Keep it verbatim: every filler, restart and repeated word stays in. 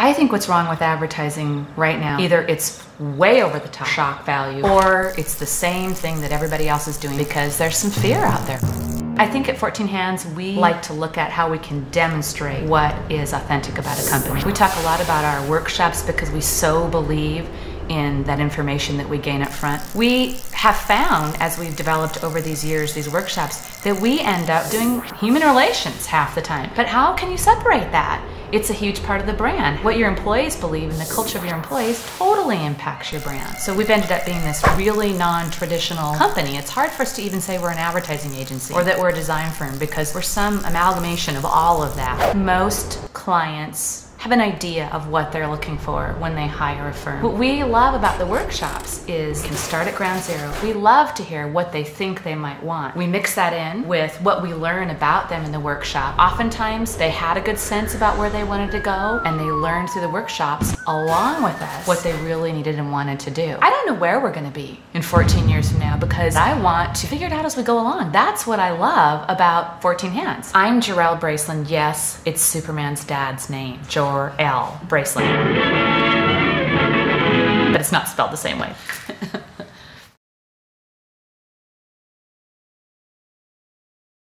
I think what's wrong with advertising right now, either it's way over the top shock value, or it's the same thing that everybody else is doing because there's some fear out there. I think at fourteen hands, we like to look at how we can demonstrate what is authentic about a company. We talk a lot about our workshops because we so believe in that information that we gain up front. We have found, as we've developed over these years, these workshops, that we end up doing human relations half the time. But how can you separate that? It's a huge part of the brand. What your employees believe and the culture of your employees totally impacts your brand. So we've ended up being this really non-traditional company. It's hard for us to even say we're an advertising agency or that we're a design firm because we're some amalgamation of all of that. Most clients have an idea of what they're looking for when they hire a firm. What we love about the workshops is we can start at ground zero. We love to hear what they think they might want. We mix that in with what we learn about them in the workshop. Oftentimes they had a good sense about where they wanted to go and they learned through the workshops along with us what they really needed and wanted to do. I don't know where we're gonna be in fourteen years from now because I want to figure it out as we go along. That's what I love about fourteen hands. I'm Georell Bracelin. Yes, it's Superman's dad's name. George Georell Bracelin. But it's not spelled the same way.